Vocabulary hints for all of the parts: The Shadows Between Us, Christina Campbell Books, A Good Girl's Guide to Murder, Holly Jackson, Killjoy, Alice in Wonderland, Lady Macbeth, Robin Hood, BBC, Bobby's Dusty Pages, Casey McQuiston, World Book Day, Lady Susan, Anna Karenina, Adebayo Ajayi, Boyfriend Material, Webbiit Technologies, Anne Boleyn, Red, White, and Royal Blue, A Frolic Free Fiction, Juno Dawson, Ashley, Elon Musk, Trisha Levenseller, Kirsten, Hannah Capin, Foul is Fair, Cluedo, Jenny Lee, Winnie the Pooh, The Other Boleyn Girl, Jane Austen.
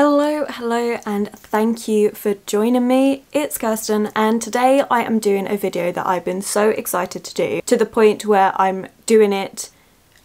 Hello and thank you for joining me. It's Kirsten and today I am doing a video that I've been so excited to do, to the point where I'm doing it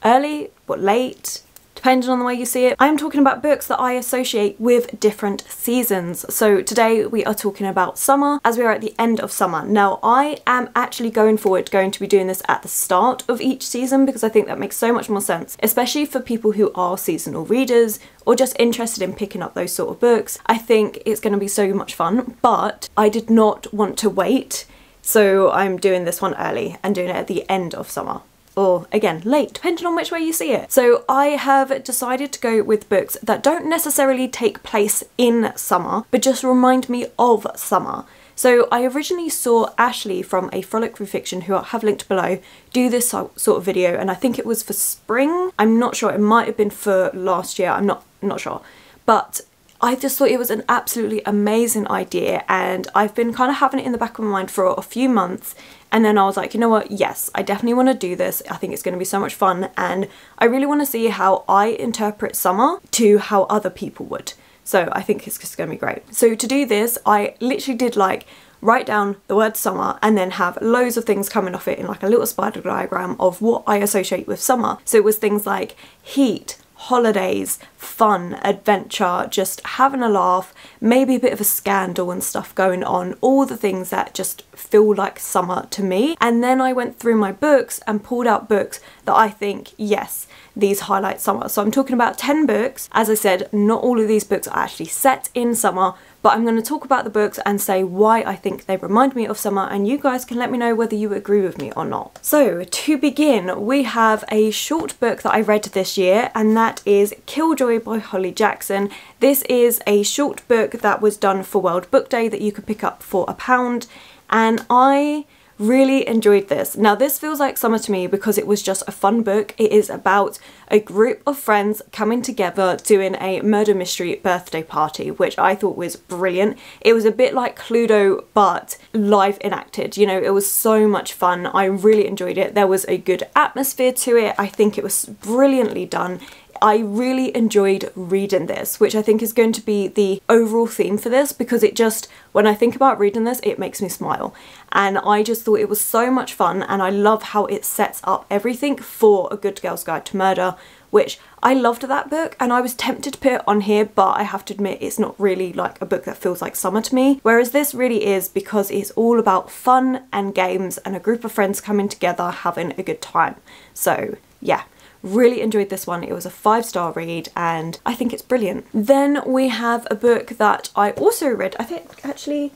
early or late, depending on the way you see it. I'm talking about books that I associate with different seasons. So today we are talking about summer, as we are at the end of summer. Now I am actually going to be doing this at the start of each season because I think that makes so much more sense, especially for people who are seasonal readers or just interested in picking up those sort of books. I think it's going to be so much fun, but I did not want to wait, so I'm doing this one early and doing it at the end of summer. Or again, late, depending on which way you see it. So I have decided to go with books that don't necessarily take place in summer, but just remind me of summer. So I originally saw Ashley from A Frolic Free Fiction, who I have linked below, do this sort of video, and I think it was for spring. I'm not sure, it might have been for last year, I'm not sure. But I just thought it was an absolutely amazing idea, and I've been kind of having it in the back of my mind for a few months, and then I was like, you know what, yes, I definitely want to do this. I think it's going to be so much fun, and I really want to see how I interpret summer to how other people would. So I think it's just going to be great. So to do this, I literally did like write down the word summer and then have loads of things coming off it in like a little spider diagram of what I associate with summer. So it was things like heat, holidays, fun, adventure, just having a laugh, maybe a bit of a scandal and stuff going on, all the things that just feel like summer to me. And then I went through my books and pulled out books that I think, yes, these highlight summer. So I'm talking about 10 books. As I said, not all of these books are actually set in summer, but I'm going to talk about the books and say why I think they remind me of summer, and you guys can let me know whether you agree with me or not. So to begin, we have a short book that I read this year, and that is Killjoy by Holly Jackson. This is a short book that was done for World Book Day that you could pick up for £1, and I really enjoyed this. Now this feels like summer to me because it was just a fun book. It is about a group of friends coming together doing a murder mystery birthday party, which I thought was brilliant. It was a bit like Cluedo but live enacted, you know, it was so much fun. I really enjoyed it. There was a good atmosphere to it. I think it was brilliantly done. I really enjoyed reading this, which I think is going to be the overall theme for this, because it just, when I think about reading this, it makes me smile. And I just thought it was so much fun, and I love how it sets up everything for A Good Girl's Guide to Murder, which I loved that book, and I was tempted to put it on here, but I have to admit it's not really like a book that feels like summer to me, whereas this really is, because it's all about fun and games and a group of friends coming together having a good time. So yeah. Really enjoyed this one. It was a 5-star read and I think it's brilliant. Then we have a book that I also read. I think actually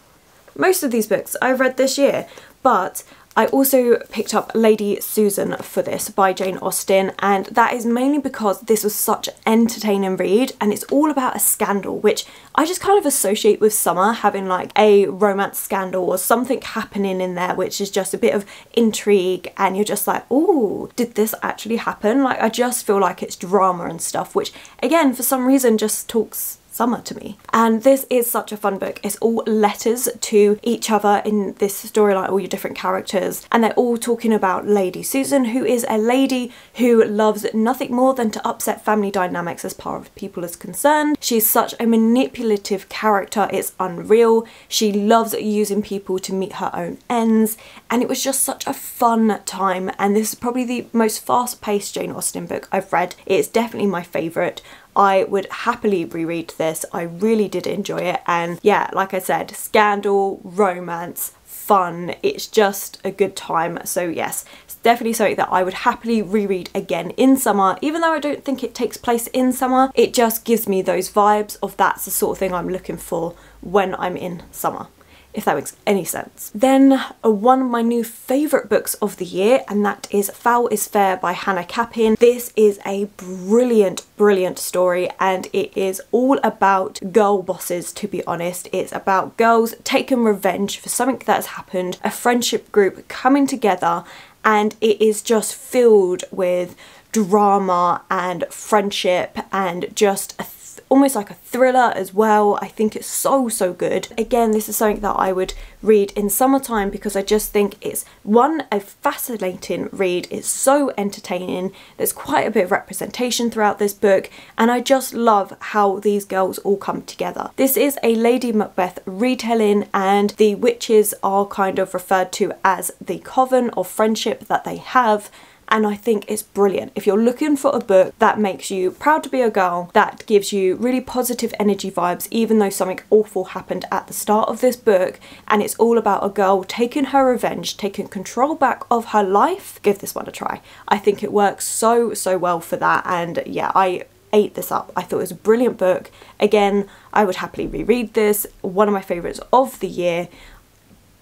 most of these books I've read this year, but I also picked up Lady Susan for this by Jane Austen, and that is mainly because this was such an entertaining read, and it's all about a scandal, which I just kind of associate with summer, having like a romance scandal or something happening in there, which is just a bit of intrigue, and you're just like, ooh, did this actually happen? Like, I just feel like it's drama and stuff, which again, for some reason, just talks summer to me. And this is such a fun book. It's all letters to each other in this storyline, all your different characters, and they're all talking about Lady Susan, who is a lady who loves nothing more than to upset family dynamics as far as people is concerned. She's such a manipulative character, it's unreal. She loves using people to meet her own ends, and it was just such a fun time, and this is probably the most fast-paced Jane Austen book I've read. It's definitely my favourite. I would happily reread this. I really did enjoy it, and yeah, like I said, scandal, romance, fun, it's just a good time. So yes, it's definitely something that I would happily reread again in summer, even though I don't think it takes place in summer. It just gives me those vibes of that's the sort of thing I'm looking for when I'm in summer, if that makes any sense. Then one of my new favourite books of the year, and that is Foul is Fair by Hannah Capin. This is a brilliant, brilliant story, and it is all about girl bosses, to be honest. It's about girls taking revenge for something that's happened, a friendship group coming together, and it is just filled with drama and friendship and just a almost like a thriller as well. I think it's so good. Again, this is something that I would read in summertime because I just think it's, one, a fascinating read. It's so entertaining. There's quite a bit of representation throughout this book, and I just love how these girls all come together. This is a Lady Macbeth retelling, and the witches are kind of referred to as the coven of friendship that they have, and I think it's brilliant. If you're looking for a book that makes you proud to be a girl, that gives you really positive energy vibes, even though something awful happened at the start of this book, and it's all about a girl taking her revenge, taking control back of her life, give this one a try. I think it works so well for that, and yeah, I ate this up. I thought it was a brilliant book. Again, I would happily reread this. One of my favourites of the year.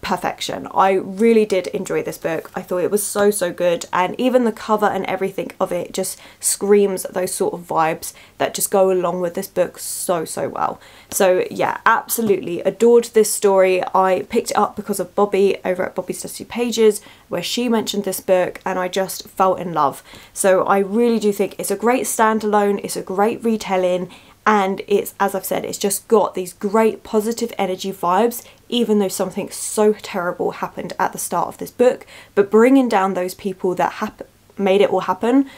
Perfection. I really did enjoy this book. I thought it was so good, and even the cover and everything of it just screams those sort of vibes that just go along with this book so well. So yeah, absolutely adored this story. I picked it up because of Bobby over at Bobby's Dusty Pages, where she mentioned this book, and I just fell in love. So I really do think it's a great standalone, it's a great retelling, and it's, as I've said, it's just got these great positive energy vibes, even though something so terrible happened at the start of this book. But bringing down those people that made it all happen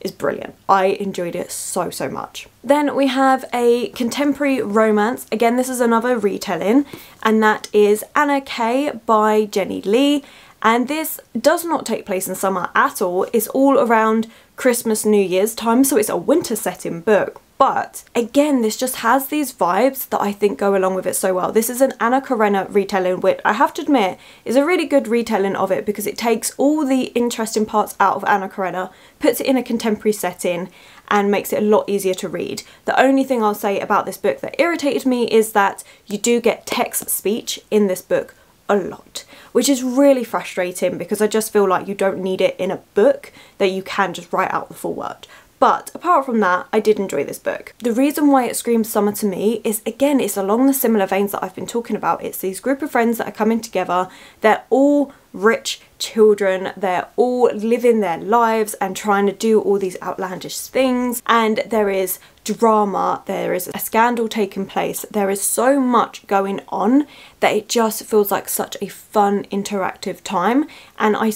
is brilliant. I enjoyed it so much. Then we have a contemporary romance. Again, this is another retelling, and that is Anna Kay by Jenny Lee. And this does not take place in summer at all. It's all around Christmas, New Year's time, so it's a winter setting book. But again, this just has these vibes that I think go along with it so well. This is an Anna Karenina retelling, which I have to admit is a really good retelling of it, because it takes all the interesting parts out of Anna Karenina, puts it in a contemporary setting, and makes it a lot easier to read. The only thing I'll say about this book that irritated me is that you do get text speech in this book a lot, which is really frustrating, because I just feel like you don't need it in a book that you can just write out the full word. But apart from that, I did enjoy this book. The reason why it screams summer to me is, again, it's along the similar veins that I've been talking about. It's these group of friends that are coming together. They're all rich children. They're all living their lives and trying to do all these outlandish things. And there is drama. There is a scandal taking place. There is so much going on that it just feels like such a fun, interactive time. And I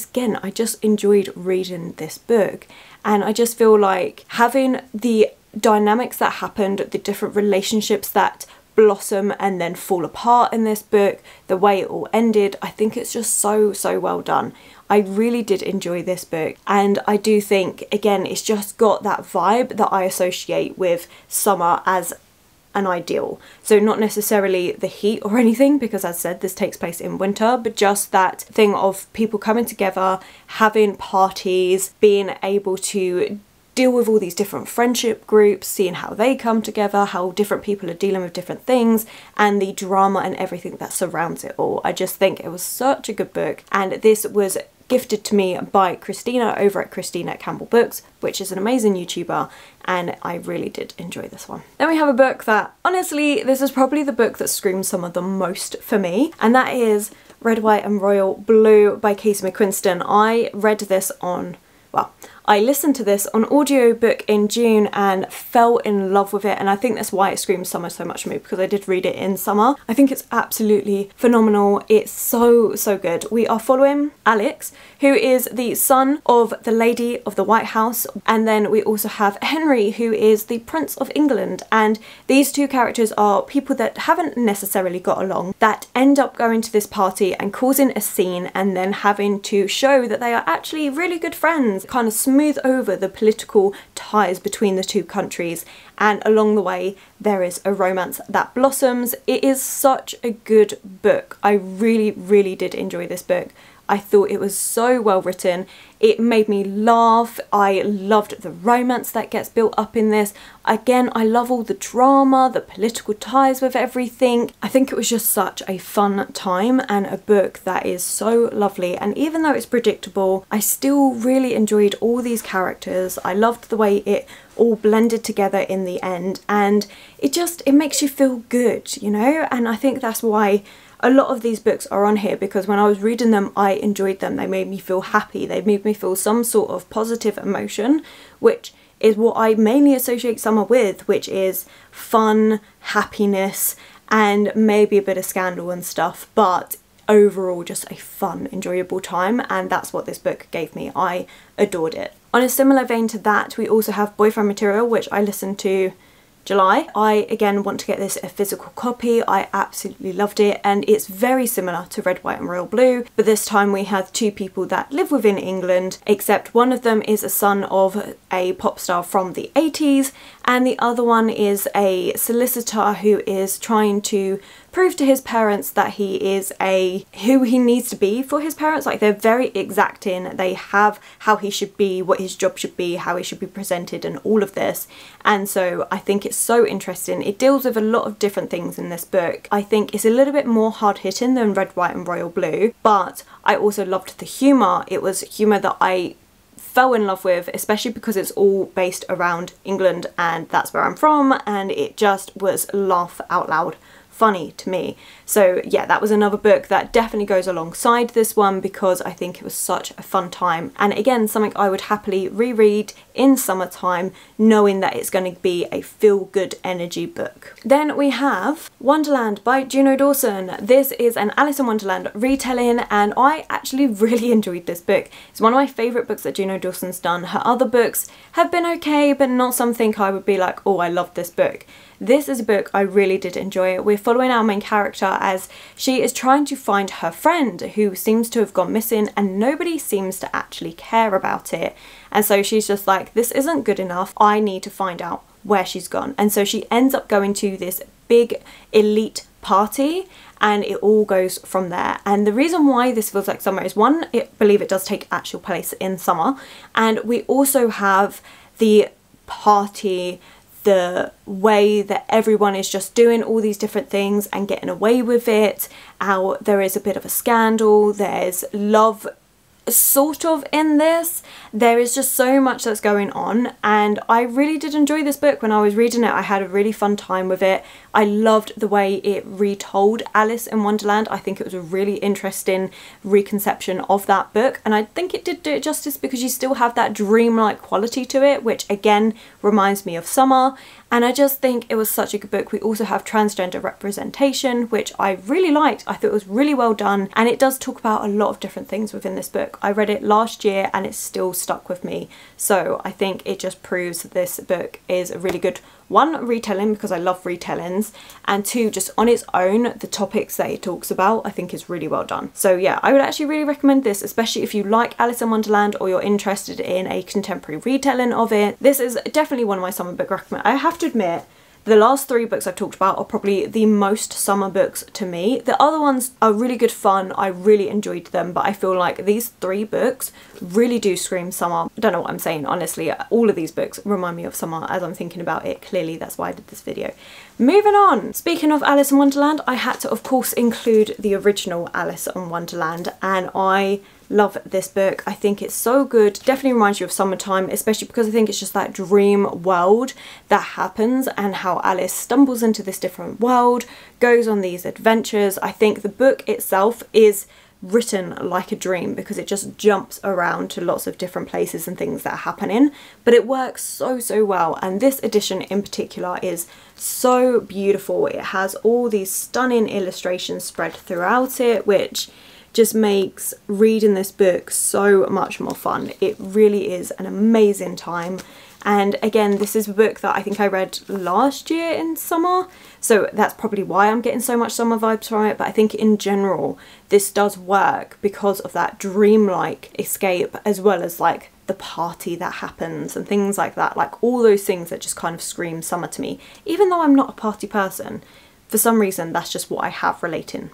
just enjoyed reading this book. And I just feel like having the dynamics that happened, the different relationships that blossom and then fall apart in this book, the way it all ended, I think it's just so well done. I really did enjoy this book, and I do think, again, it's just got that vibe that I associate with summer as an ideal. So not necessarily the heat or anything, because as I said, this takes place in winter, but just that thing of people coming together, having parties, being able to deal with all these different friendship groups, seeing how they come together, how different people are dealing with different things, and the drama and everything that surrounds it all. I just think it was such a good book, and this was gifted to me by Christina over at Christina Campbell Books, which is an amazing YouTuber, and I really did enjoy this one. Then we have a book that, honestly, this is probably the book that screams summer the most for me, and that is Red, White, and Royal Blue by Casey McQuiston. I read this on, well, I listened to this on audiobook in June and fell in love with it, and I think that's why it screams summer so much for me, because I did read it in summer. I think it's absolutely phenomenal. It's so good. We are following Alex, who is the son of the Lady of the White House, and then we also have Henry, who is the Prince of England, and these two characters are people that haven't necessarily got along, that end up going to this party and causing a scene, and then having to show that they are actually really good friends, kind of smooth over the political ties between the two countries, and along the way there is a romance that blossoms. It is such a good book. I really did enjoy this book. I thought it was so well written. It made me laugh. I loved the romance that gets built up in this. Again, I love all the drama, the political ties with everything. I think it was just such a fun time, and a book that is so lovely. And even though it's predictable, I still really enjoyed all these characters. I loved the way it all blended together in the end, and it makes you feel good, you know? And I think that's why a lot of these books are on here, because when I was reading them, I enjoyed them. They made me feel happy. They made me feel some sort of positive emotion, which is what I mainly associate summer with, which is fun, happiness, and maybe a bit of scandal and stuff, but overall just a fun, enjoyable time, and that's what this book gave me. I adored it. On a similar vein to that, we also have Boyfriend Material, which I listened to July. I again want to get this a physical copy. I absolutely loved it, and it's very similar to Red, White, and Royal Blue, but this time we have two people that live within England, except one of them is a son of a pop star from the 80s and the other one is a solicitor who is trying to prove to his parents that he is who he needs to be for his parents. Like, they're very exacting, they have how he should be, what his job should be, how he should be presented and all of this, and so I think it's so interesting. It deals with a lot of different things in this book. I think it's a little bit more hard-hitting than Red, White and Royal Blue, but I also loved the humour. It was humour that I fell in love with, especially because it's all based around England and that's where I'm from, and it just was laugh out loud funny to me. So yeah, that was another book that definitely goes alongside this one because I think it was such a fun time, and again something I would happily reread in summertime, knowing that it's going to be a feel-good energy book. Then we have Wonderland by Juno Dawson. This is an Alice in Wonderland retelling, and I actually really enjoyed this book. It's one of my favourite books that Juno Dawson's done. Her other books have been okay, but not something I would be like, oh, I love this book. This is a book I really did enjoy. We're following our main character as she is trying to find her friend who seems to have gone missing and nobody seems to actually care about it. And so she's just like, this isn't good enough. I need to find out where she's gone. And so she ends up going to this big elite party and it all goes from there. And the reason why this feels like summer is, one, I believe it does take actual place in summer. And we also have the party, the way that everyone is just doing all these different things and getting away with it. There is a bit of a scandal, there's love sort of in this, there is just so much that's going on, and I really did enjoy this book. When I was reading it, I had a really fun time with it. I loved the way it retold Alice in Wonderland. I think it was a really interesting reconception of that book, and I think it did do it justice because you still have that dreamlike quality to it, which again reminds me of summer, and I just think it was such a good book. We also have transgender representation, which I really liked. I thought it was really well done, and it does talk about a lot of different things within this book. I read it last year and it's still stuck with me, so I think it just proves that this book is a really good one, retelling, because I love retellings, and two, just on its own, the topics that it talks about I think is really well done. So yeah, I would actually really recommend this, especially if you like Alice in Wonderland or you're interested in a contemporary retelling of it. This is definitely one of my summer book recommendations. I have to admit, the last three books I've talked about are probably the most summer books to me. The other ones are really good fun, I really enjoyed them, but I feel like these three books really do scream summer. I don't know what I'm saying, honestly. All of these books remind me of summer as I'm thinking about it. Clearly that's why I did this video. Moving on! Speaking of Alice in Wonderland, I had to of course include the original Alice in Wonderland, and I love this book. I think it's so good. Definitely reminds you of summertime, especially because I think it's just that dream world that happens and how Alice stumbles into this different world, goes on these adventures. I think the book itself is written like a dream because it just jumps around to lots of different places and things that are happening, but it works so well, and this edition in particular is so beautiful. It has all these stunning illustrations spread throughout it, which just makes reading this book so much more fun. It really is an amazing time, and again this is a book that I think I read last year in summer, so that's probably why I'm getting so much summer vibes from it. But I think in general this does work because of that dreamlike escape, as well as like the party that happens and things like that, like all those things that just kind of scream summer to me, even though I'm not a party person. For some reason that's just what I have relating.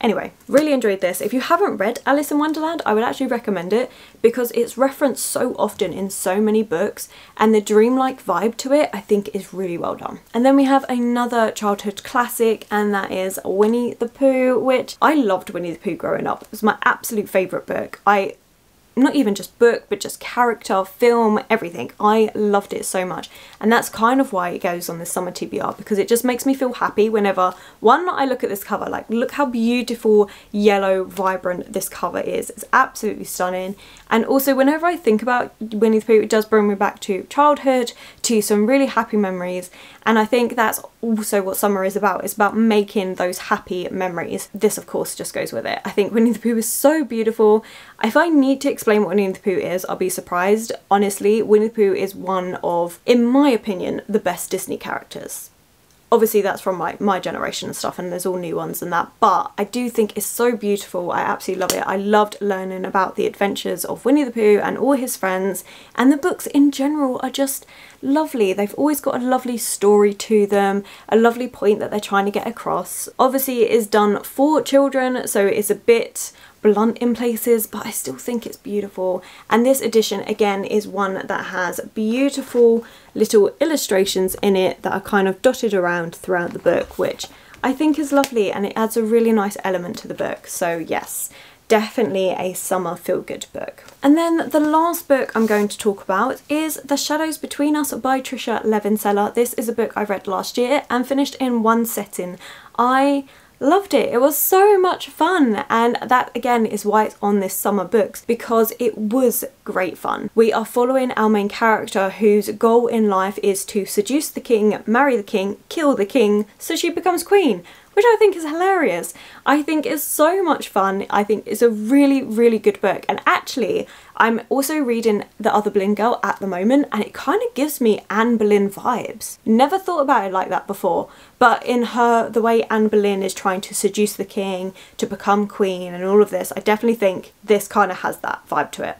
Anyway, really enjoyed this. If you haven't read Alice in Wonderland, I would actually recommend it because it's referenced so often in so many books, and the dreamlike vibe to it I think is really well done. And then we have another childhood classic, and that is Winnie the Pooh, which I loved Winnie the Pooh growing up. It was my absolute favourite book. I not even just book, but just character, film, everything. I loved it so much. And that's kind of why it goes on the summer TBR, because it just makes me feel happy whenever, one, I look at this cover. Like, look how beautiful, yellow, vibrant this cover is. It's absolutely stunning. And also, whenever I think about Winnie the Pooh, it does bring me back to childhood, to some really happy memories. And I think that's also what summer is about. It's about making those happy memories. This, of course, just goes with it. I think Winnie the Pooh is so beautiful. If I need to explain what Winnie the Pooh is, I'll be surprised. Honestly, Winnie the Pooh is one of, in my opinion, the best Disney characters. Obviously that's from my generation and stuff, and there's all new ones and that, but I do think it's so beautiful. I absolutely love it. I loved learning about the adventures of Winnie the Pooh and all his friends, and the books in general are just lovely. They've always got a lovely story to them, a lovely point that they're trying to get across. Obviously it is done for children, so it's a bit blunt in places, but I still think it's beautiful. And this edition again is one that has beautiful little illustrations in it that are kind of dotted around throughout the book, which I think is lovely, and it adds a really nice element to the book. So yes, definitely a summer feel-good book. And then the last book I'm going to talk about is The Shadows Between Us by Trisha Levenseller. This is a book I read last year and finished in one setting. I loved it. It was so much fun, and that again is why it's on this summer books, because it was great fun. We are following our main character whose goal in life is to seduce the king, marry the king, kill the king, so she becomes queen, which I think is hilarious. I think it's so much fun. I think it's a really, really good book. And actually, I'm also reading The Other Boleyn Girl at the moment, and it kind of gives me Anne Boleyn vibes. Never thought about it like that before, but in her, the way Anne Boleyn is trying to seduce the king to become queen and all of this, I definitely think this kind of has that vibe to it.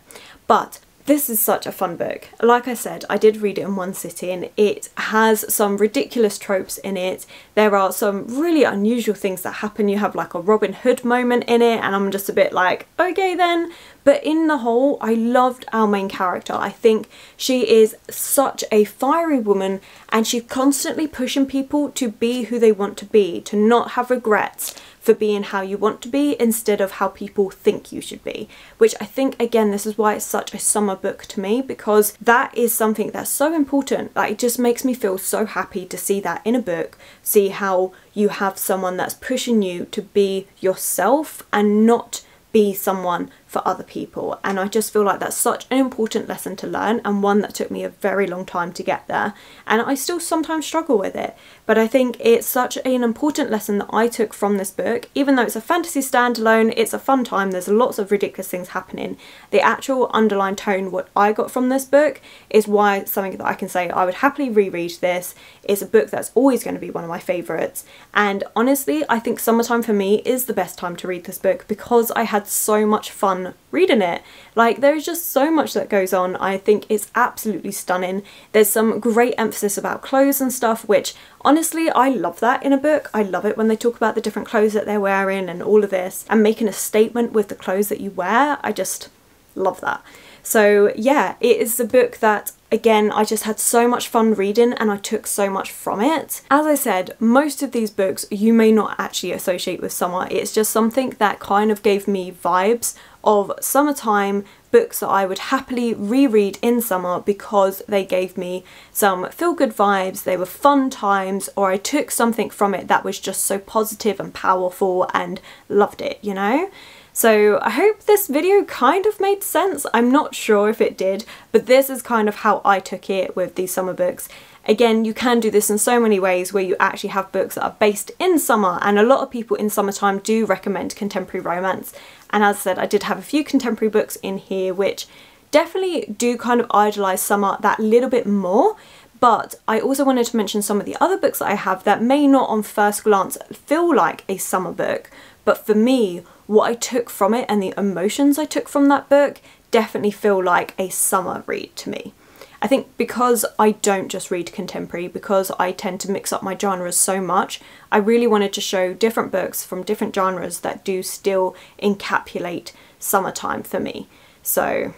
But this is such a fun book. Like I said, I did read it in one sitting. It has some ridiculous tropes in it. There are some really unusual things that happen. You have like a Robin Hood moment in it, and I'm just a bit like, okay then. But in the whole, I loved our main character. I think she is such a fiery woman, and she's constantly pushing people to be who they want to be, to not have regrets for being how you want to be instead of how people think you should be, which I think again this is why it's such a summer book to me, because that is something that's so important. Like, it just makes me feel so happy to see that in a book, see how you have someone that's pushing you to be yourself and not be someone for other people. And I just feel like that's such an important lesson to learn, and one that took me a very long time to get there, and I still sometimes struggle with it, but I think it's such an important lesson that I took from this book. Even though it's a fantasy standalone, it's a fun time, there's lots of ridiculous things happening, the actual underlying tone, what I got from this book, is why it's something that I can say I would happily reread. this. It's a book that's always going to be one of my favourites, and honestly I think summertime for me is the best time to read this book, because I had so much fun reading it. Like, there's just so much that goes on. I think it's absolutely stunning. There's some great emphasis about clothes and stuff, which honestly I love that in a book. I love it when they talk about the different clothes that they're wearing and all of this, and making a statement with the clothes that you wear. I just love that. So yeah, it is the book that again I just had so much fun reading, and I took so much from it. As I said, most of these books you may not actually associate with summer. It's just something that kind of gave me vibes of summertime, books that I would happily reread in summer because they gave me some feel-good vibes, they were fun times, or I took something from it that was just so positive and powerful, and loved it, you know? So I hope this video kind of made sense. I'm not sure if it did, but this is kind of how I took it with these summer books. Again, you can do this in so many ways, where you actually have books that are based in summer, and a lot of people in summertime do recommend contemporary romance. And as I said, I did have a few contemporary books in here which definitely do kind of idolise summer that little bit more, but I also wanted to mention some of the other books that I have that may not on first glance feel like a summer book, but for me, what I took from it and the emotions I took from that book definitely feel like a summer read to me. I think because I don't just read contemporary, because I tend to mix up my genres so much, I really wanted to show different books from different genres that do still encapsulate summertime for me. So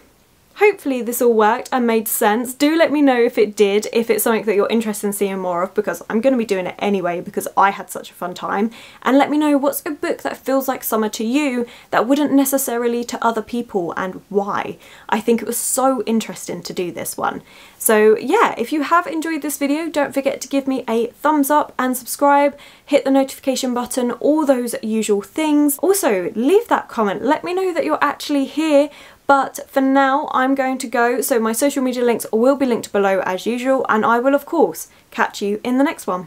Hopefully this all worked and made sense. Do let me know if it did, if it's something that you're interested in seeing more of, because I'm going to be doing it anyway because I had such a fun time. And let me know, what's a book that feels like summer to you that wouldn't necessarily to other people, and why? I think it was so interesting to do this one. So yeah, if you have enjoyed this video, don't forget to give me a thumbs up and subscribe, hit the notification button, all those usual things. Also, leave that comment, let me know that you're actually here. But for now, I'm going to go, so my social media links will be linked below as usual, and I will of course catch you in the next one.